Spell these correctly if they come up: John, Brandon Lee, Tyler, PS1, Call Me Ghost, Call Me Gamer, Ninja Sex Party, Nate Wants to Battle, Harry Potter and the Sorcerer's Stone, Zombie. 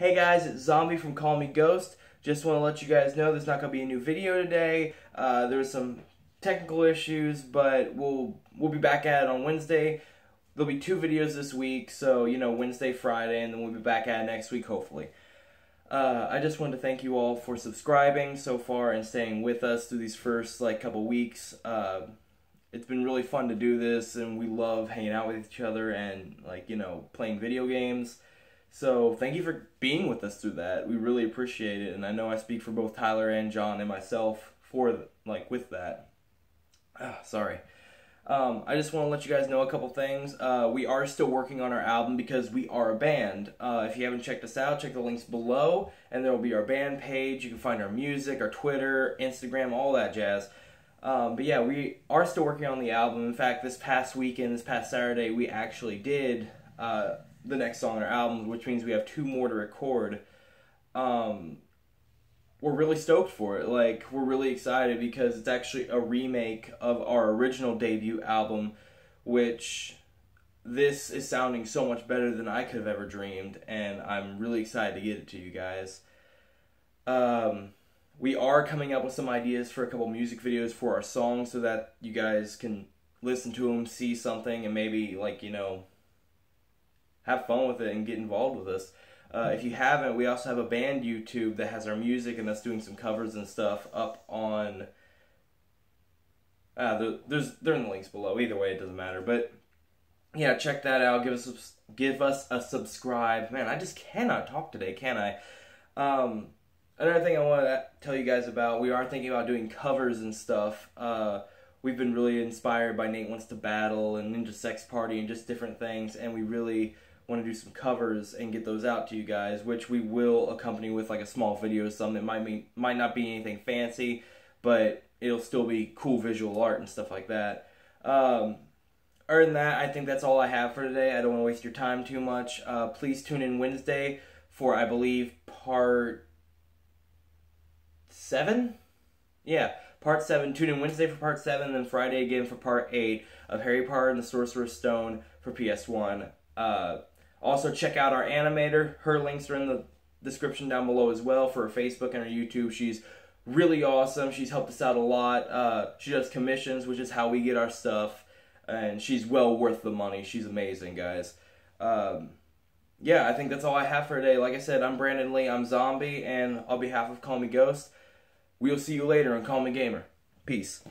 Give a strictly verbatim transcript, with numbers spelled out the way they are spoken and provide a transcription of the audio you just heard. Hey guys, it's Zombie from Call Me Ghost. Just want to let you guys know there's not going to be a new video today. Uh, there was some technical issues, but we'll we'll be back at it on Wednesday. There'll be two videos this week, so you know, Wednesday, Friday, and then we'll be back at it next week, hopefully. Uh, I just wanted to thank you all for subscribing so far and staying with us through these first like couple weeks. Uh, it's been really fun to do this, and we love hanging out with each other and like you know playing video games. So thank you for being with us through that. We really appreciate it, and I know I speak for both Tyler and John and myself for like with that. Oh, sorry. Um, I just want to let you guys know a couple things. Uh, we are still working on our album because we are a band. Uh, if you haven't checked us out, check the links below, and there will be our band page. You can find our music, our Twitter, Instagram, all that jazz. Um, but yeah, we are still working on the album. In fact, this past weekend, this past Saturday, we actually did... Uh, the next song on our album, which means we have two more to record. Um, we're really stoked for it. Like, we're really excited because it's actually a remake of our original debut album, which this is sounding so much better than I could have ever dreamed, and I'm really excited to get it to you guys. Um, we are coming up with some ideas for a couple music videos for our songs so that you guys can listen to them, see something, and maybe, like, you know, have fun with it and get involved with us. Uh, if you haven't, we also have a band YouTube that has our music and us doing some covers and stuff up on... Uh, there, there's, they're in the links below. Either way, it doesn't matter. But yeah, check that out. Give us, give us a subscribe. Man, I just cannot talk today, can I? Um, another thing I want to tell you guys about, we are thinking about doing covers and stuff. Uh, we've been really inspired by Nate Wants to Battle and Ninja Sex Party and just different things, and we really... want to do some covers and get those out to you guys, which we will accompany with like a small video or something. It might be, might not be anything fancy, but it'll still be cool visual art and stuff like that. Um, other than that, I think that's all I have for today. I don't want to waste your time too much. Uh, please tune in Wednesday for, I believe, part seven? Yeah, part seven. Tune in Wednesday for part seven, and then Friday again for part eight of Harry Potter and the Sorcerer's Stone for P S one. Uh, Also, check out our animator. Her links are in the description down below as well for her Facebook and her YouTube. She's really awesome. She's helped us out a lot. Uh, she does commissions, which is how we get our stuff. And she's well worth the money. She's amazing, guys. Um, yeah, I think that's all I have for today. Like I said, I'm Brandon Lee. I'm Zombie. And on behalf of Call Me Ghost, we'll see you later on Call Me Gamer. Peace.